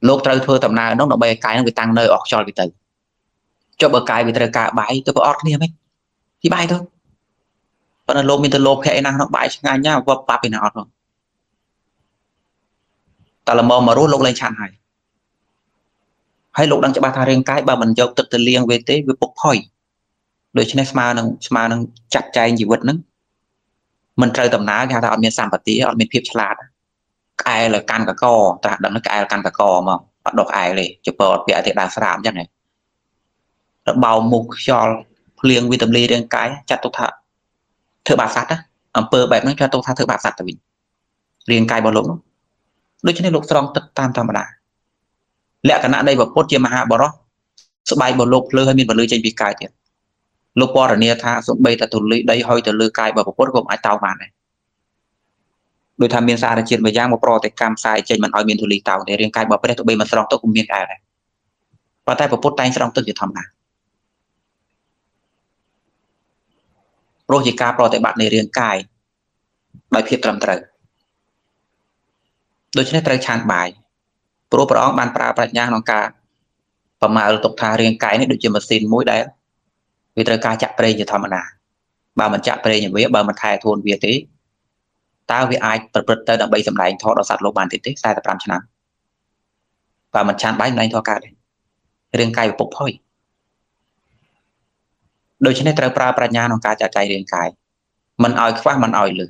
lột trời thưa tầm nào nó bay cái nó bị tăng nơi ở cho vì từ cho bờ cái vì trời cả bài tôi có ót niêm ấy thì bài thôi, còn là lô mình từ lô hệ năng nó bài ngay nhá và ba bên nào rồi, ta là mò mà rút lột lên chặn này. Hay lúc đang cho bà thà riêng cái bà mình cho tự tự liên về tế với bốc hỏi đối chứ này mà nâng chặt chai gì vật nâng mình trời tầm ná cái thà mình sản vật tí mình phiếp chá lạt ai là can cả co ta đằng nó cái ai là can cả co mà bắt đọc ai này chụp bọt bẻ thì đang sạm chắc này nó bao mục cho liên với tầm ly riêng cái chặt tốt thà thợ bà sát á bờ bẹp nó cho tốt thà thợ bà sát tại vì riêng cái bao lỗ đối chứ này lúc xong tất tam tam mà lẽ cả nạn đây và post chia mà hạ bỏ đó số bài bỏ lục lơ hay mình bỏ lơ trên bị cài tiền lục bỏ ở nia tha số bay ta tụt lưỡi đây hơi từ lơ cài bỏ post gồm ai tàu màn này đôi tham miên xa là chuyện về giang một pro tại cam sai trên mình hỏi miên thủ lý tàu để riêng cài bỏ đây tụi bay mà sòng tôi cũng miên cài này và tay bỏ post tay sòng tôi chỉ thầm à rồi chỉ ca pro tại bạn này riêng cài bài phiệt trầm trời đôi chân trời chán bài pro pro ông ban pra pra nhang nong ca phẩm mạo tục tha riêng cái này được chìm machine mũi đấy vì trời ca chặt prey như thầm nà bà mình chặt prey như vậy bà mình thay thôn việt tí tao vì ai bật bật tới đập bay sầm lại thọ đào sạt lô bàn tí tí sai tập làm chán bà mình chán bái này thọ ca đấy riêng cái bộc thôi đôi chân này trời pra pra nhang nong ca chặt chạy riêng cái mình ỏi khoa mình ỏi lử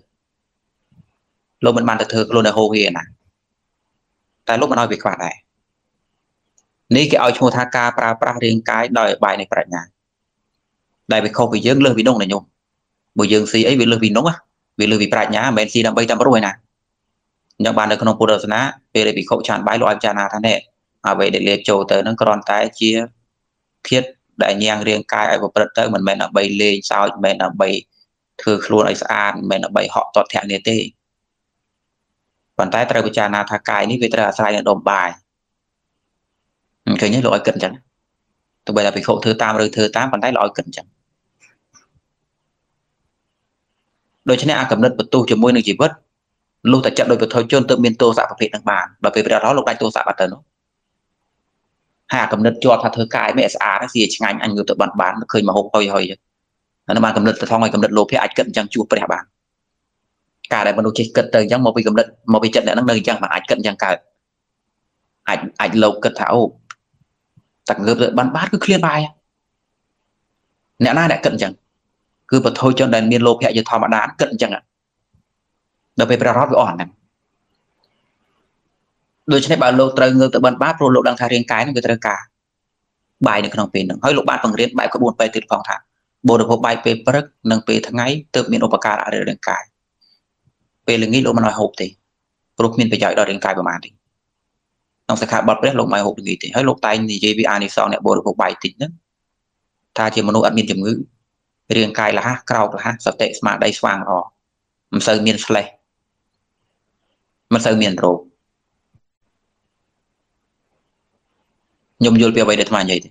lô mình bàn được thừa lô này hồ kia nè tại lúc mà nói về khoản này ní cái ao chua tha ca pra riêng cái đòi bài này phải nhà đại vì không vì dương lương vì nông này nhung bởi dương xí ấy vì lương vì nông á vì lương vì phải nhà bên xí đang bay tam rồi nè những bạn được không phù được ná về để bị khẩu tràn bãi loại tràn nào thế này à về để liệt trầu tới nó còn cái chia thiết đại nhang riêng cái ai của tới mình mẹ là bay lên sao mẹ là bay thưa luôn ấy sàn mình là bảy họ tọt thẹn nề tê bàn tay trai của cha na thà cài ní về trai sai là đồng bài thứ nhất loại cẩn chẳng tụi bây là bị khổ thứ tam rồi thứ tám bàn tay loại cẩn chẳng đôi chân này cầm đất vật tu chỉ môi nơi chỉ vất lúc ta chậm đôi vật thôi chôn tự miên tô dạ vật hiện đang bàn và về đó lúc đánh tô dạ vật tần hà cầm đất cho thà thứ cài mẹ sà nó gì chẳng anh người tự bàn nó khơi mà hô hơi hơi nó mà cầm đất thong ngày cầm đất lô phía ai cẩn chẳng chua bẻ bàn cả đại ban đầu chỉ cật từ chẳng một bị cầm đất một bị trận đã nâng lên chẳng mà ảnh cận chẳng cả ảnh lâu cật thảo tặng gấp ban bát cứ clear bài nãy nay đã cận chẳng cứ bật thôi cho đàn miên lô hệ cho thò mà đá cận chẳng ạ đôi bên ra rót với ỏn này đôi chân bảo lô trời người tự ban bát rồi lộ đang thay riêng cái này người ta cả bài được không pin được hơi lộ bát bằng riêng bài có buồn bài từ phòng thả bộ được một bài về bớt nâng về tháng ấy tự miên opaka đã được cái về là nghĩ lỗ mà nói hộp thì lúc mình phải giải đòi đến cài vào màn thì nó sẽ khá bật đấy lỗ mày hộp thì hơi lỗ tay thì JBA này sau này bộ được một bài tính đó ta chỉ một nỗi admin chấm ngữ riêng cài là ha crowd là ha sập tệ mà đây xoang rồi mình sờ miền play mình sờ miền rồi nhung vô về vậy để mà vậy thì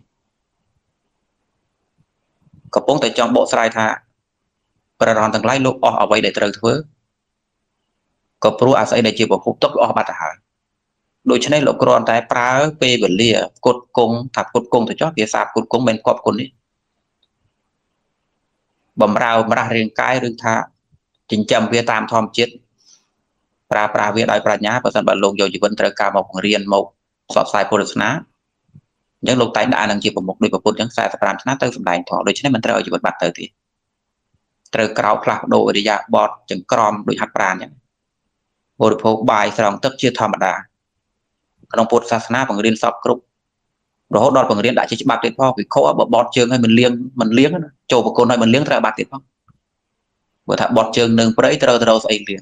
có bốn tại trong bộ slide tha và đòn thằng lái lỗ ở vậy để từ thứ có pro ác ấy để chịu bộc tốc ở bát hải đối cho nên lộc còn tại pra về bẩn lìa cột cung thạp cột cung thì cho việc sạp cột cung bên cọp cột đi bầm rau mà ra riêng cái riêng tha chỉnh chậm về tam thom chết pra pra về đại pra nhá và sản bản lông dầu chỉ vẫn trở cả một riêng một sọt sai phô được ná những lộc tại đã đang chịu bộc đôi bộc cột những sai sản ná tới sản đại thọ đối cho nên mình trở chỉ vẫn bát tới thì trở cào phạt độ để giả bọt chừng crom đối hạt pra nhá bộ được phổ bài sòng tất chưa thầm đã trong phật giáo na bằng riêng sọp group rồi hốt đọt bằng riêng đại chỉ bạc tiền pho vì khó bọt trường hay mình liêng châu bạc côn hay mình liêng ra bạc tiền pho vừa thà bọt trường đừng bấy tơ ấy liêng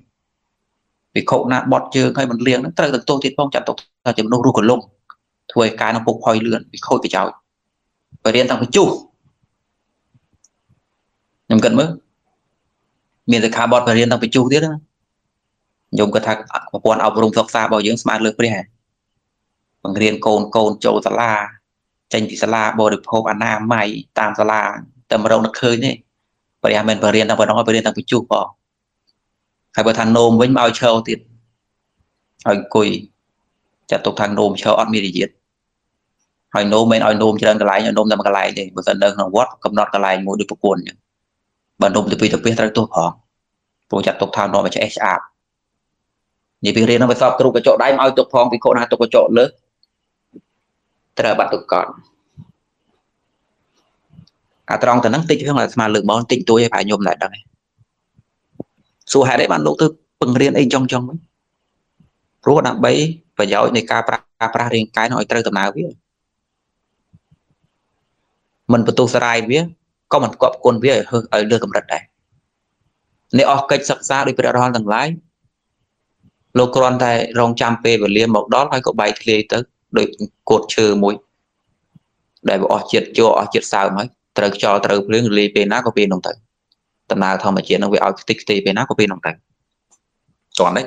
vì khó na bọt trường hay mình liêng nó tơ từng tô tiền phong chặt tục ta chỉ nô ru của lông thôi cái nó phục hồi lượn vì khôi phải cháu và riêng thằng phải chu nhầm cần mới miền tây khá bọt và riêng thằng phải chu tiếp đó dùng cái thằng quan ao vùng sọc xa bao nhiêu smart lược đấy bằng riêng cồn châu sala tranh thị sala bồi được hộp anh nam mai tam sala tầm đầu nó khơi đấy vậy à mình riêng đang phải nói riêng đang phải chụp bỏ hay bởi thằng nôm với bao châu thì anh cùi chặt tục thằng nôm châu ăn mì gì anh nôm bên anh nôm cho nên cái lái anh nôm làm cái lái để một dân đơn hàng watt cầm nọt cái lái mua được một cuốn bản nôm từ bây ra tôi hỏng tôi chặt tục thằng nôm mà chạy sạp như việc riêng nó phải sọp trụ cái chỗ đáy mà tục phong vì khổ nào tục cái chỗ lớn tức là bạn tục còn trong tầng nắng tích không là mà lượng bóng tinh tôi phải nhôm lại đây số hai đấy bạn nỗ tư bằng riêng anh trong ấy rốt đạm bấy và giáo này ca pra riêng cái nói trời tầm nào biết mình phải tu sarai biết có mình cọp con biết ở lừa cầm rật này nếu ở cách sắp xa đi phải ra lái lô con tại rong trăm p và liêm một đó hay có bài thì tới đội cột trừ mũi để bỏ chết cho ở chết sao mấy từ cho từ liên lì về nó có pin đồng thời tầm nào thôi mà chuyện nó về ở tích thì về nó có pin đồng thời chọn đấy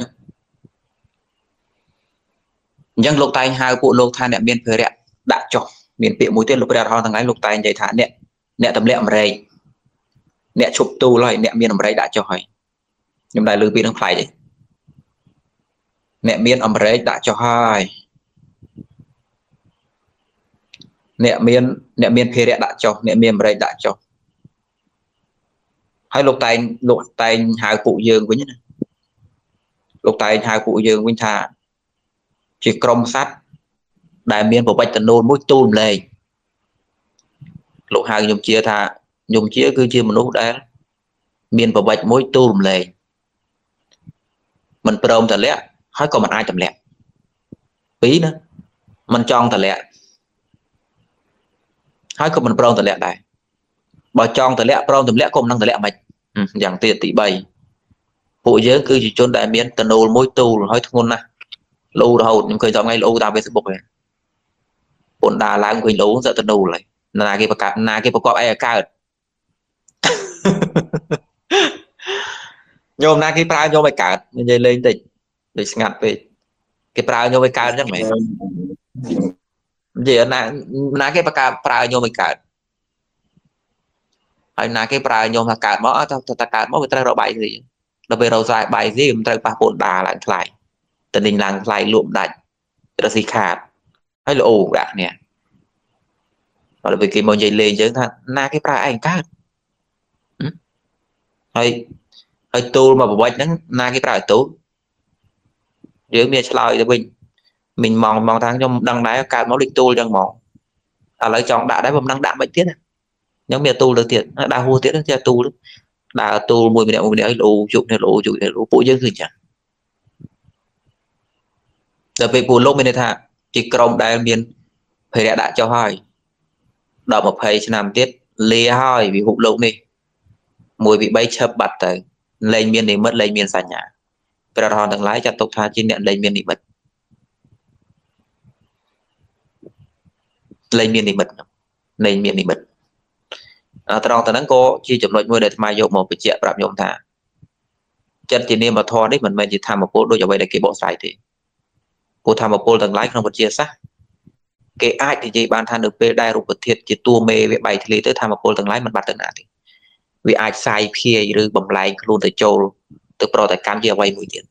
nhưng lục tay hai bộ lục than nẹm biên phơi đẹp đã chọn miền tiệm mũi tên lục đẹp thằng ấy lục tay dày thả nẹm tầm lẹm rầy nẹm chụp tu loại nẹm miền rầy đã cho hỏi nhưng đại lư pin không phải đấy nẹ miên âm rễ đã cho hai nẹ miên phê rẽ đã cho nẹ miên rễ đã cho hai lục tay hai cụ dương với nhá lục tay hai cụ dương với thà chỉ crom sát đại miên bộ bạch tần nôn mũi tùm lên lục hai nhung chia cứ chia một lúc đấy miên bộ bạch mũi tùm lên mình prom thật lẽ hỏi còn mình ai tầm lẹ bí nữa mình chọn tầm lẹ hỏi còn mình pro tầm lẹ này bỏ chọn tầm lẹ pro tầm lẹ còn năng tầm lẹ mày dạng tiền tỷ bày bộ giới cứ chỉ chôn đại miến tần đồ mối tu hỏi thôn này lâu đầu những người dạo ngay lâu tao về sập bọc này bọn đà láng người lâu dạo tần đồ này là cái bậc cao nhôm na cái prao nhôm với cả mình dây lên tịt để ngặt về cái prao nhôm với cả chắc mày vậy na cái prao nhôm với cả hay na cái prao nhôm là cả mõ ta cả mõ người ta rau bài gì là về rau dài bài gì người ta ba bồn đà lại lại tình hình làng lại luộm đạch là gì khát hay là ủ đã nè là vì cái món dây lên chứ thằng na cái prao anh cát hay hơi tu mà bạch nó na cái prao tu dưới miền trời thì mình mong mong tháng trong đằng này cả máu lịch tu trong mỏ à lấy chồng đã đấy mà đang đạm bệnh tiết này nhóm miền tu được tiền đã hô tiết được tu đấy đã tu mùi miệng lũ chụp này lũ bụi dân gì chẳng giờ về buồn lúc mình thà chỉ cầm đại miền phải đã cho hỏi đợi một phải làm tiết lê hỏi vì hụt lộn đi mùi bị bay chập bật tới lên miền để mất lên miền sàn nhà bây giờ thằng lái chặt tục tha trên điện lên miền đi mất trong từ nắng cô chi chụp nội mưa để mai dụng một cái chuyện làm dụng thả chân thì niêm mà thò đấy mình chỉ tham một cô đôi giờ vậy để cái bộ sai thì cô tham một cô thằng lái không một chia sắc cái ai thì chỉ bàn than được về đại lục vật thiệt chỉ tua mê về bảy thì lý tới tham một cô thằng lái mình bắt tận thì vì ai sai kia rồi bầm lại luôn tới châu từ pro tại cam chia quay mũi tiền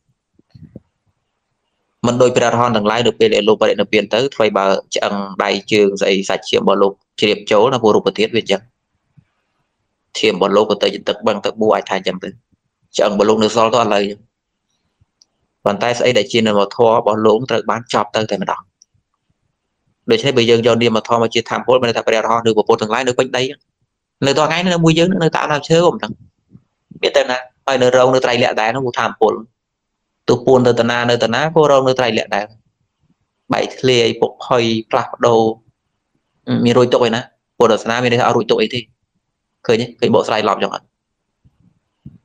mình đôi pirahon đằng lái được về để lục và để nó biến tới thay bà chẳng đại trường dạy sạch chiếm bỏ lục chỉ điểm chỗ là vô lục vật thiết việt chẳng chiếm bỏ lục của tới dân tộc bằng tộc bùa ai thay chẳng tới chẳng bỏ lục được do đó lời bàn tay sẽ để chia nên một thua bỏ lục tới bán chọp tới thế mà đó để thế bây giờ do niệm mà thua mà chia tham phố bên ta pirahon được một bộ thằng lái được quanh đây nơi to ngay nó mui dướng nơi tạo làm chơi của mình biết tên nào ai nơi rong nơi trai lẹ đá nó một thảm bồn tụ bồn nơi tờ na cô rong nơi trai lẹ đá bảy lê bộc hơi plak đầu mi rồi tội nè bồn tờ na mi đây ở rồi tội thì cười nhé cái bộ trai lọp chẳng hạn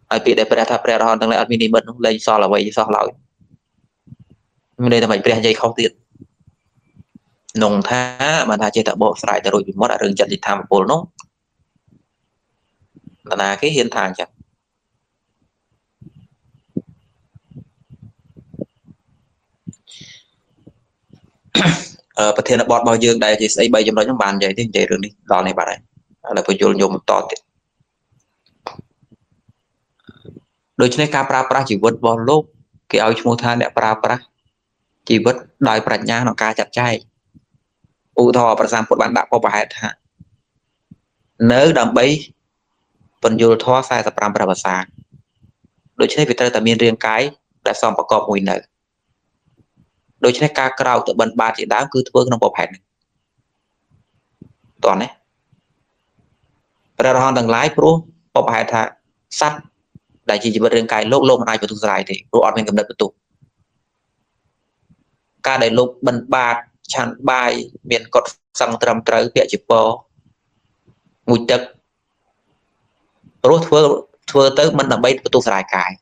ai bị để phải tháp phải hòn thằng lại admin đi mất lên so là vậy so lại mi đây là mày phải dây không tiền nồng tha mà tha chơi tại bộ trai tại rồi bị mất ở rừng chặt thì tham bồn nó là cái hiện thang chẳng và thế là bọt bao dương đây thì xây bay trong đó trong bàn vậy thì chạy đường đi đòn này bà này là phải vô nhiều một to tiền đối với cái chỉ vượt bò lốp cái áo chúng ta để pra chỉ vượt đòi bạch nhá nó ca chặt chay u thò và sang một bạn đã có bài hả nỡ đầm bấy phần vô thò sai tập làm pra sang đối với việc ta tạm miên riêng cái đã xong và có mùi nở đối với ca cào tự bận ba chị đã cứ thưa nó bỏ hẹn toàn đấy ra hòn đằng lái pro bỏ hẹn thà sắt đại chỉ bật đường cài lốp lốp này của tụi dài thì đồ ăn mình cầm đập tụi ca đại lốp bận ba chăn bài miền cột sang trầm tới địa chỉ po mùi tật pro thưa tới mình làm bay tụi dài cài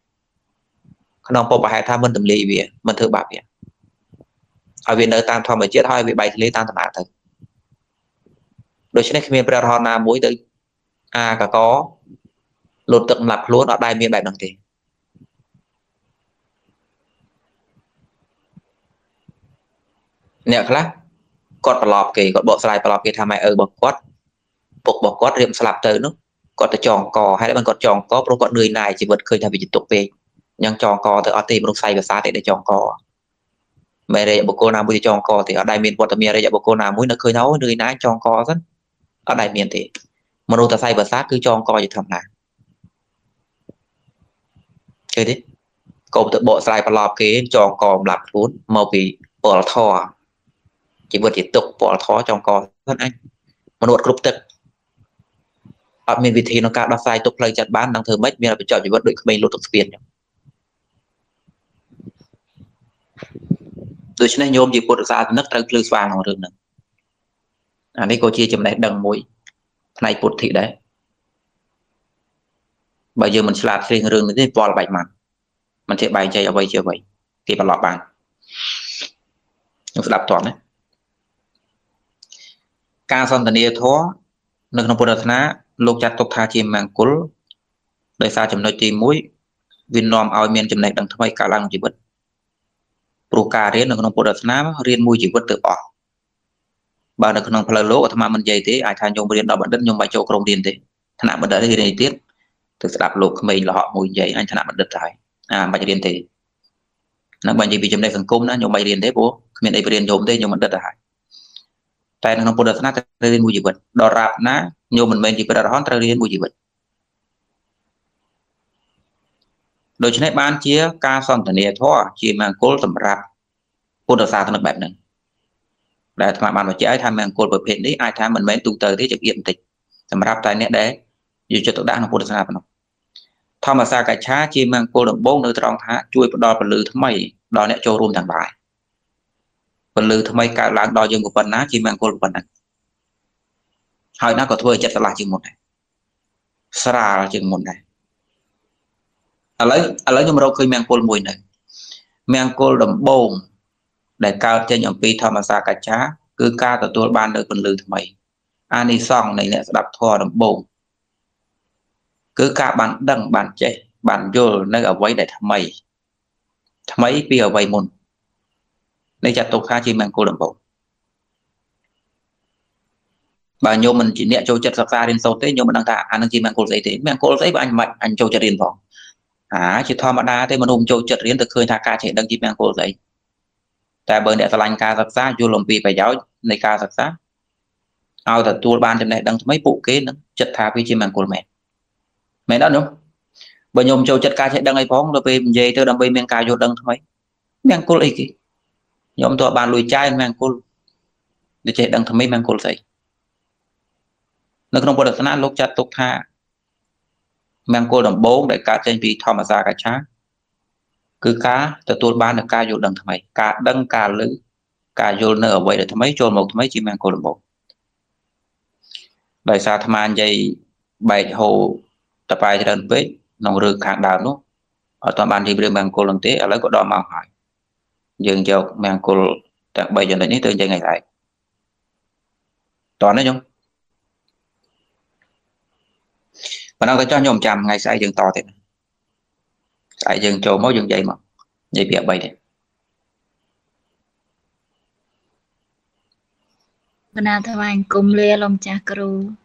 nó bỏ hẹn thà mình tầm lì về mình thưa bạc vậy ở việt nơi tam thọ mà chết thôi bị bày lấy tam thọ thật đối với khi mình mũi tới a cả có lột tập lập lúa ở đai miền bảy đồng tiền nè các con bò lọp kì con bộ sài bò lọp kì tham mày ở bọc quất bọc bọc quất riêng sập tới nữa con ta tròn cò hay là con tròn có pro con người này chỉ vật khơi thay vì chỉ tục về nhưng tròn cò từ ở tây bông say và xa để tròn cò mẹ đây bộ cô nào muốn chọn co thì ở đại miền Portamia đây bộ cô nào muốn nó khơi nấu nơi nãy chọn co rất ở đại miền thì mà đôi ta say bờ sát cứ chọn co gì thầm này chơi đấy cậu tự bộ sai bờ lọp cái chọn co làm luôn màu vì bỏ thò chỉ vừa chỉ tục bỏ thò chọn co rất anh mà đột group tật ở miền Việt thì nó cả đa sai tục lời chặt bán đang thường mấy miền là phải chọn chỉ vật đội mình lột tục tiền đối với nhóm chỉ buộc ra nước trăng lưới vàng ở đường này anh ấy có chia chấm này đằng mũi này buộc thị đấy bây giờ mình sẽ làm riêng đường này vòi bảy mặt mình sẽ bày chơi ở vậy chưa vậy thì bạn lọt bàn chúng đạp toàn đấy ca son tần địa thó nước nông bồ đào ná lục chặt tục tha chim màng cú đời sao chấm nói chim mũi vì nòm ao miền chấm này đang thay cả làng chỉ bớt pro cà đấy là con ông bộ đất nam riêng môi chỉ bớt tự bỏ bà là con ông phật lỗ ở tham ăn mình dày thế ai thay nhung riêng đào bản đất nhung bài châu công riêng thế thanh nạp bản đất thì này tiết thực sự đạp lục mình là họ môi dày anh thanh nạp bản đất thái à bài riêng thế nó bài gì vì chấm này thành công nó nhung bài riêng thế bố miền đây riêng nhung thế nhung bản đất thái tại nó bộ đất nam riêng môi chỉ bớt đào rạp ná nhung mình chỉ bớt đào hòn riêng môi chỉ bớtโดยเฉพาะบ้านเชี่ยกาซอนเนียท่อเชี่ยมังกรสำรับคนต่อสาธารณแบบนั้นแต่ทำไมบ้านเราเชี่ยไอ้ทำมังกรประเภทนี้ไอ้ทำเหมือนแม่ตุ่มเตยที่จะเอี่ยมติดสำรับใจเนี่ยได้อยู่จะตัวด่างของคนต่อสาธารณทำมาซากระช้าเชี่ยมังกรบงเนื้อตรองท้าช่วยดอนปลือทำไมดอนเนี่ยโจรวมทางบ่ายปลือทำไมการล้างดอนยังกับปัญหาเชี่ยมังกรปัญหาหายน่าก็ถ้วยจัดตลาดจึงหมดเลยสระจึงหมดเลยlấy nhung rau cây mang côn mùi này mang côn đầm bông để cao trên nhộng pi tham gia cá chá cứ ca từ tôi ban đời còn lười mày anh đi xong này lại đập thò đầm bông cứ ca bàn đằng bàn chạy bàn vô nơi ở quấy để thầm mày pi ở quấy mồn đây chặt tục khai chi mang côn đầm bông bà nhôm mình chỉ nhẹ châu chặt sạc ra đến sâu thế nhôm mình đang thả anh đang chi mang côn dây thế mang côn dây anh mạnh anh châu chặt đến vòng chỉ thò mà đa thế mà nôm châu chật riêng từ khơi tha ca chỉ đăng ký mang cô giấy, tại bờ để lành ca sặc sá vô lòng vì phải giáo này ca sặc sá, ao thật tua ban trên này đăng mấy phụ kế nữa chật tha với chim mang cô mẹ đó đúng, bờ nhôm châu chật ca chỉ đăng ấy phóng rồi về dây tôi đâm về mang ca vô đăng mấy, mang cô ấy kì, nhôm tòa bàn lùi chai mang cô, để chỉ đăng thầm mấy mang cô giấy, nó không có được nát lúc chặt tục tha. Mang cô đồng bốn để cá trên vì thò mà ra cá chá cứ cá từ tôi bán được cá vô đằng thằng mày cá đăng cá lữ cá vô nở vậy để thằng mấy trôn một thằng mấy chỉ mang cô đồng bốn đời xa tham ăn dây bảy hồ tập bài thì đơn với nòng rừng hàng đào nó ở toàn bàn thì riêng mang cô lần tế ở lấy có đo màu hỏi dừng dầu mang cô tặng bây giờ đến từ ngày lại toàn đấy không mà nó có cho nhôm chạm ngày sai dừng to thế, sai dừng trồ máu dừng dậy mà dây bịa bay đấy. Bữa nào thằng anh cùng lê long cha cừu.